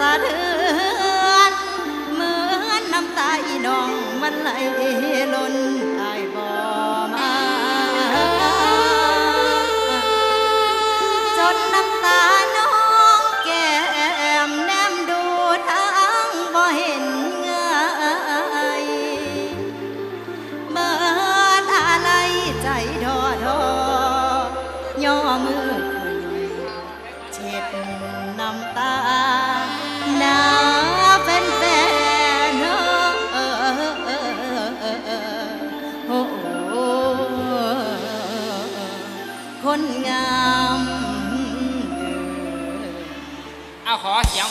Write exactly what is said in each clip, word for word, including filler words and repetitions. สะเทือนเหมือนน้ำตาอีน้องมันไหลล้นอายบ่มาจนน้ำตาน้องแก้มแนมดูทางบ่เห็นเงยเบิดอะไรใจดอดอย่อมือเช็ดน้ำตานาเป็นแฟนเออเออเออเออคนงามเอาขอเสียง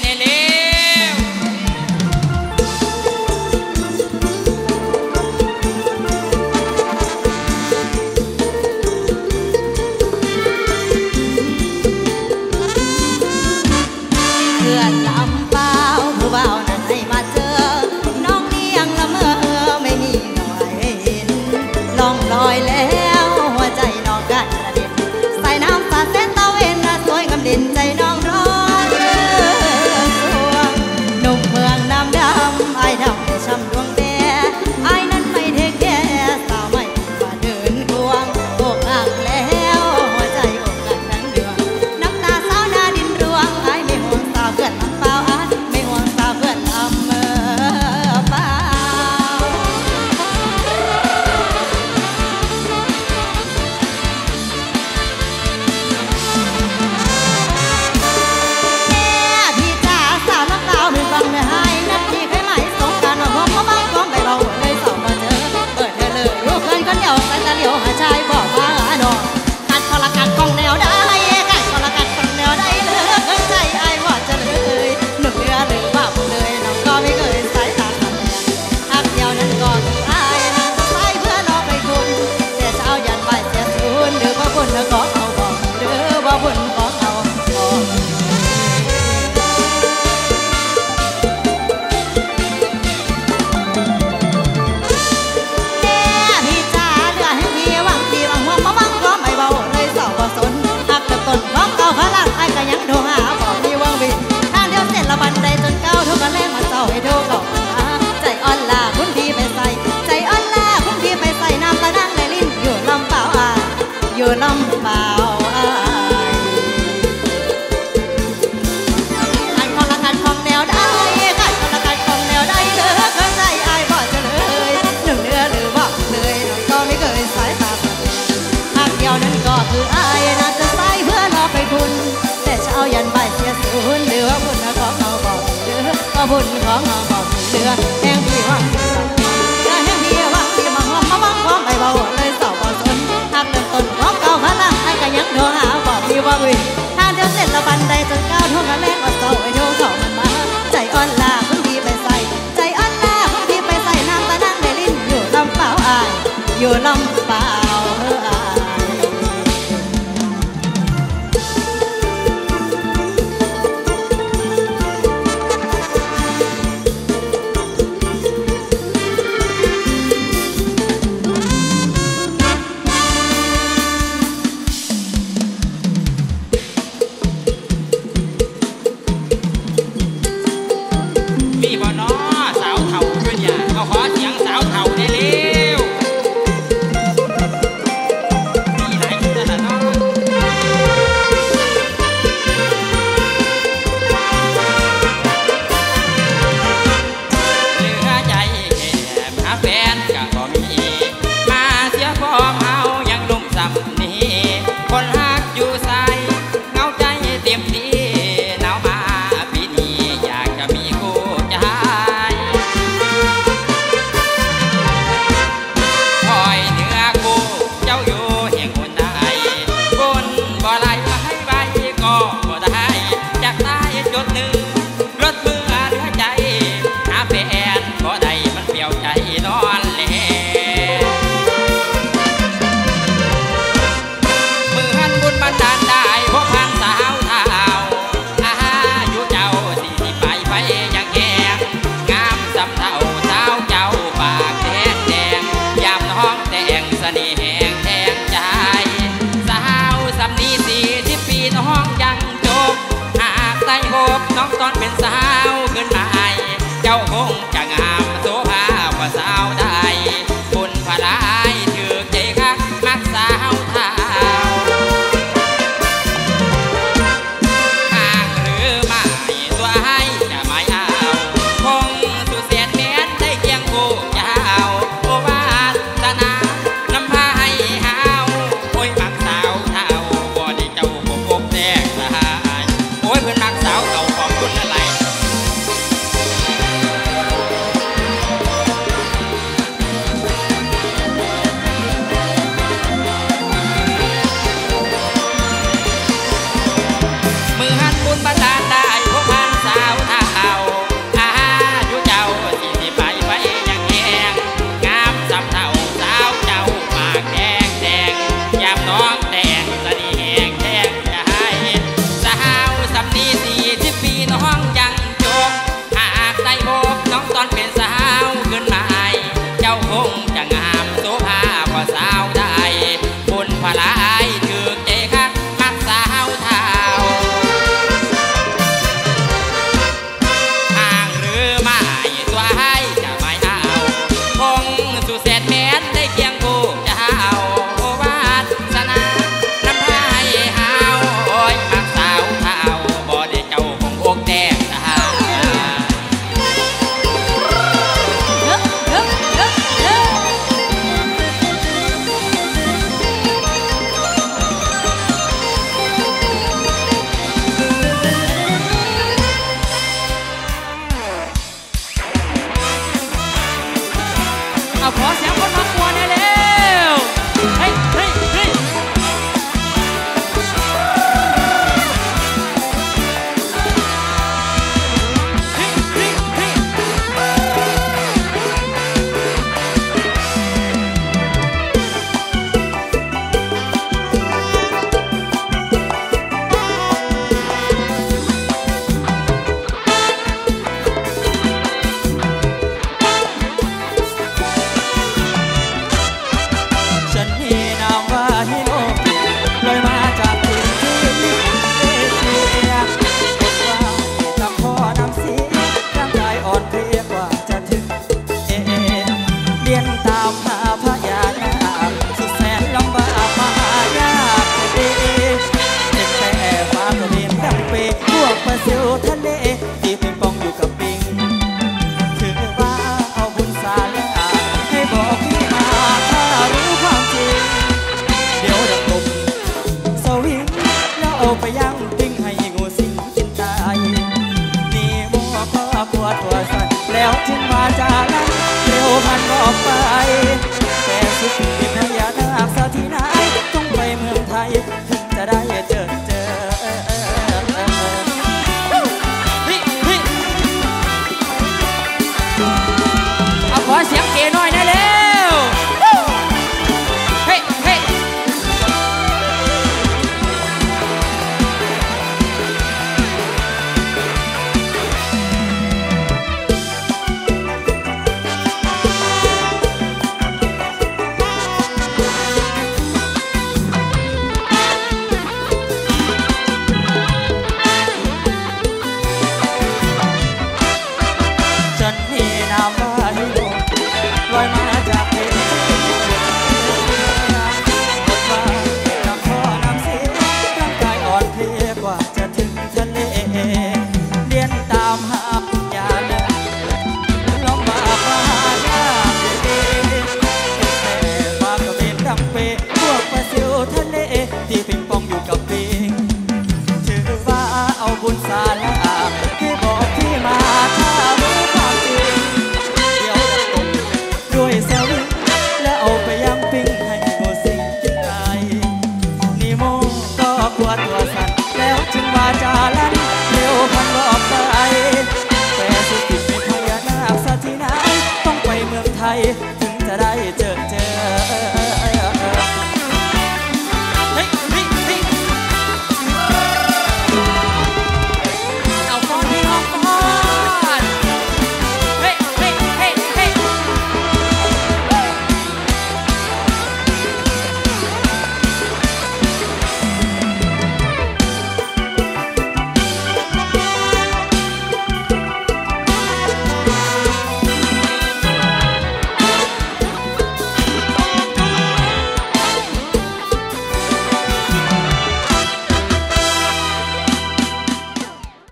ในเร็ว าว